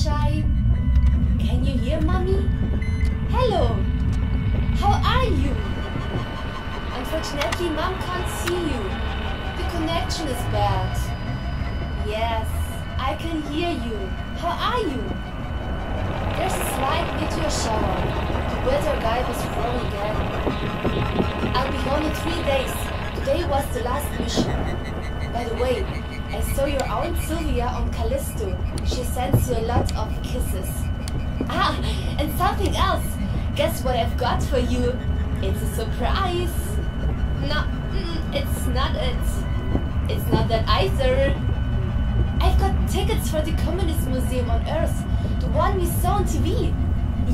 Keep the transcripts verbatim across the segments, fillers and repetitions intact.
sunshine. Can you hear Mommy? Hello! How are you? Unfortunately, Mom can't see you. The connection is bad. Yes, I can hear you. How are you? There's a slight meteor shower. The weather guy was wrong again. I'll be gone in three days. Today was the last mission. By the way, I saw your aunt Sylvia on Callisto. She sends you a lot of kisses. Ah, and something else. Guess what I've got for you? It's a surprise. No, it's not it. It's not that either. I've got tickets for the Communist Museum on Earth. The one we saw on T V.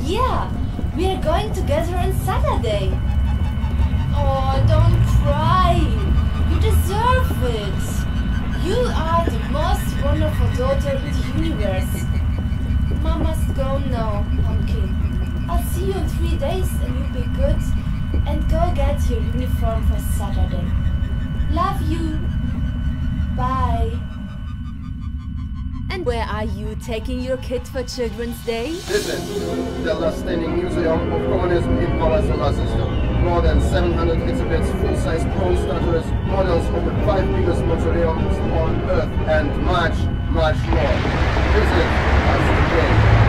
Yeah, we are going together on Saturday. Oh, don't cry. You deserve it. You are the most wonderful daughter in the universe. Mom must go now, Pumpkin. I'll see you in three days and you'll be good. And go get your uniform for Saturday. Love you. Bye. And where are you taking your kid for Children's Day? This is the last standing museum of Communism in Apollo Solar System. More than seven hundred exhibits, full-size bronze statues, models of the five biggest mochileums on Earth, and much, much more. Visit us today.